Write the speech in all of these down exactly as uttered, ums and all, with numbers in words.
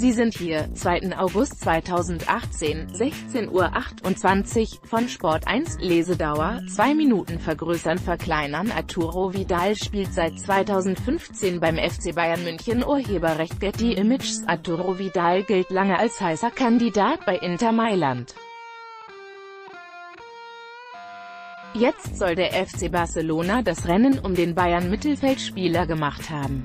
Sie sind hier, zweiten August zweitausendachtzehn, sechzehn Uhr achtundzwanzig, von Sport eins, Lesedauer, zwei Minuten vergrößern verkleinern. Arturo Vidal spielt seit zweitausendfünfzehn beim F C Bayern München. Urheberrecht Getty Images. Arturo Vidal gilt lange als heißer Kandidat bei Inter Mailand. Jetzt soll der F C Barcelona das Rennen um den Bayern-Mittelfeldspieler gemacht haben.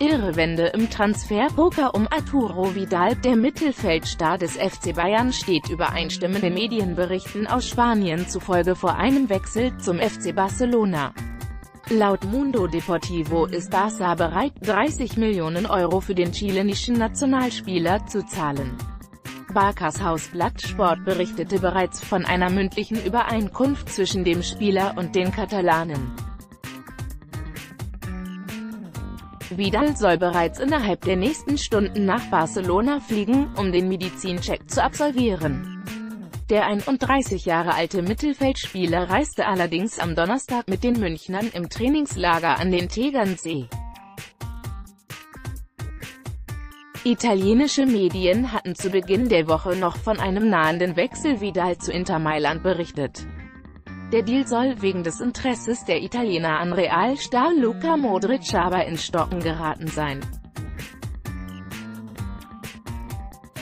Irre Wende im Transferpoker um Arturo Vidal. Der Mittelfeldstar des F C Bayern steht übereinstimmenden Medienberichten aus Spanien zufolge vor einem Wechsel zum F C Barcelona. Laut Mundo Deportivo ist Barca bereit, dreißig Millionen Euro für den chilenischen Nationalspieler zu zahlen. Barcas Hausblatt Sport berichtete bereits von einer mündlichen Übereinkunft zwischen dem Spieler und den Katalanen. Vidal soll bereits innerhalb der nächsten Stunden nach Barcelona fliegen, um den Medizincheck zu absolvieren. Der einunddreißig Jahre alte Mittelfeldspieler reiste allerdings am Donnerstag mit den Münchnern im Trainingslager an den Tegernsee. Italienische Medien hatten zu Beginn der Woche noch von einem nahenden Wechsel Vidal zu Inter Mailand berichtet. Der Deal soll wegen des Interesses der Italiener an Realstar Luka Modric aber ins Stocken geraten sein.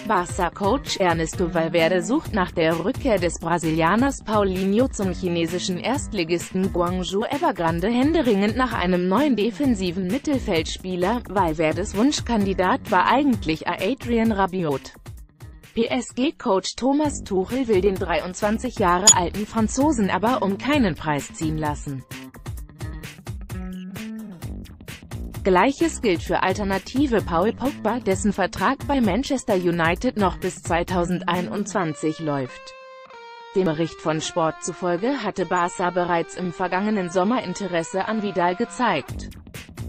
Barca-Coach Ernesto Valverde sucht nach der Rückkehr des Brasilianers Paulinho zum chinesischen Erstligisten Guangzhou Evergrande händeringend nach einem neuen defensiven Mittelfeldspieler. Valverdes Wunschkandidat war eigentlich Adrian Rabiot. P S G-Coach Thomas Tuchel will den dreiundzwanzig Jahre alten Franzosen aber um keinen Preis ziehen lassen. Gleiches gilt für Alternative Paul Pogba, dessen Vertrag bei Manchester United noch bis zweitausendeinundzwanzig läuft. Dem Bericht von Sport zufolge hatte Barca bereits im vergangenen Sommer Interesse an Vidal gezeigt.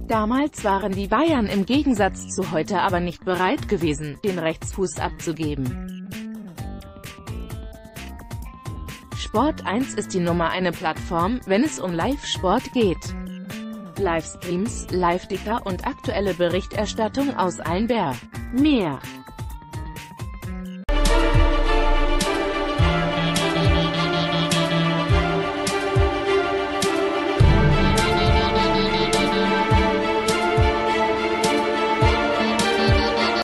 Damals waren die Bayern im Gegensatz zu heute aber nicht bereit gewesen, den Rechtsfuß abzugeben. Sport eins ist die Nummer eine Plattform, wenn es um Live-Sport geht. Livestreams, Live-Ticker und aktuelle Berichterstattung aus allen Bär. Mehr.